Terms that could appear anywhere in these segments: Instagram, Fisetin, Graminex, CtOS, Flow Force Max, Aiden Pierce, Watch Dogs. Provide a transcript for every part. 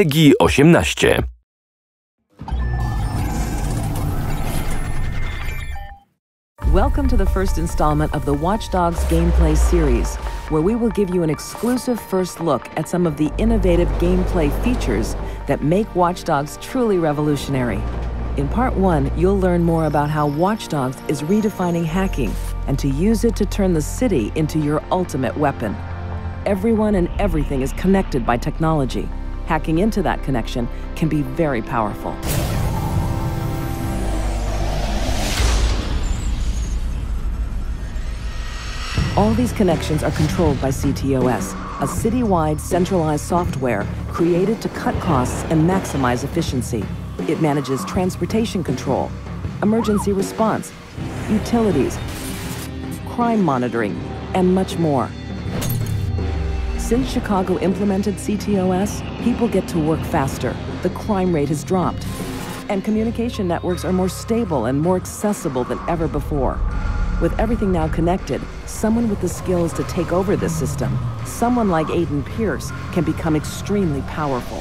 Legi 18. Welcome to the first installment of the Watch Dogs gameplay series, where we will give you an exclusive first look at some of the innovative gameplay features that make Watch Dogs truly revolutionary. In part one, you'll learn more about how Watch Dogs is redefining hacking and to use it to turn the city into your ultimate weapon. Everyone and everything is connected by technology. Hacking into that connection can be very powerful. All these connections are controlled by CtOS, a city-wide centralized software created to cut costs and maximize efficiency. It manages transportation control, emergency response, utilities, crime monitoring, and much more. Since Chicago implemented CtOS, people get to work faster, the crime rate has dropped, and communication networks are more stable and more accessible than ever before. With everything now connected, someone with the skills to take over this system, someone like Aiden Pierce, can become extremely powerful.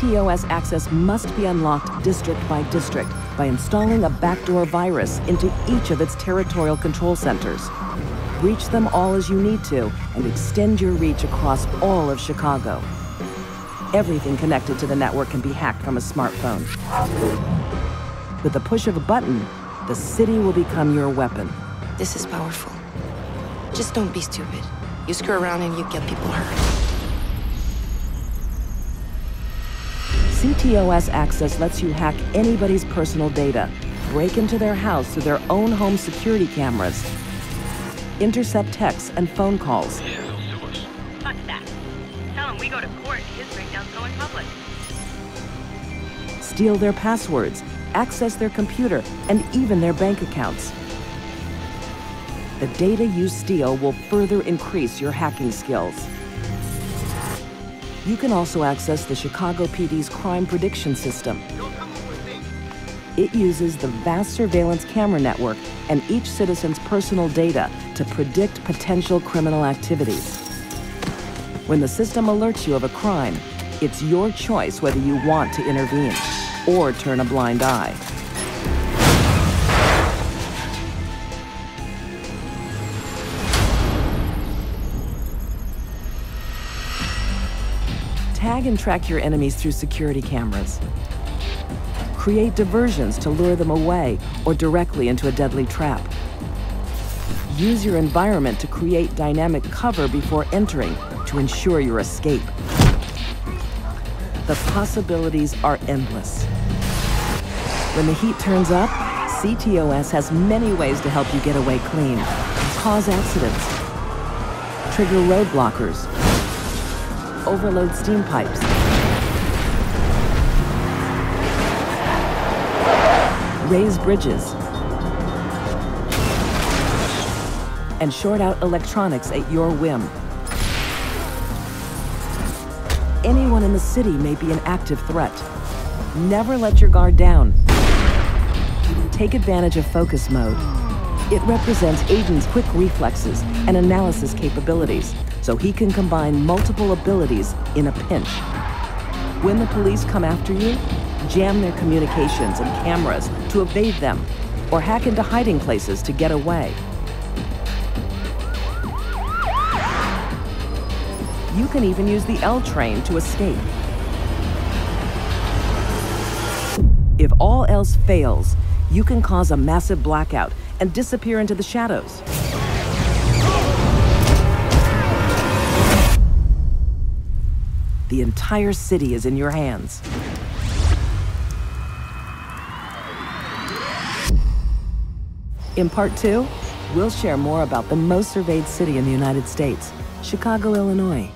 CtOS access must be unlocked district by district by installing a backdoor virus into each of its territorial control centers. Reach them all as you need to and extend your reach across all of Chicago. Everything connected to the network can be hacked from a smartphone. With the push of a button, the city will become your weapon. This is powerful. Just don't be stupid. You screw around and you get people hurt. CtOS access lets you hack anybody's personal data, break into their house through their own home security cameras, intercept texts and phone calls. Fuck that. Tell him we go to court and his breakdown's going public. Steal their passwords, access their computer, and even their bank accounts. The data you steal will further increase your hacking skills. You can also access the Chicago PD's crime prediction system. It uses the vast surveillance camera network and each citizen's personal data to predict potential criminal activities. When the system alerts you of a crime, it's your choice whether you want to intervene or turn a blind eye. Tag and track your enemies through security cameras. Create diversions to lure them away or directly into a deadly trap. Use your environment to create dynamic cover before entering to ensure your escape. The possibilities are endless. When the heat turns up, CtOS has many ways to help you get away clean. Cause accidents, trigger road blockers, overload steam pipes, raise bridges, and short out electronics at your whim. Anyone in the city may be an active threat. Never let your guard down. Take advantage of focus mode. It represents Aiden's quick reflexes and analysis capabilities, so he can combine multiple abilities in a pinch. When the police come after you, jam their communications and cameras to evade them, or hack into hiding places to get away. You can even use the L train to escape. If all else fails, you can cause a massive blackout and disappear into the shadows. The entire city is in your hands. In part two, we'll share more about the most surveilled city in the United States, Chicago, Illinois.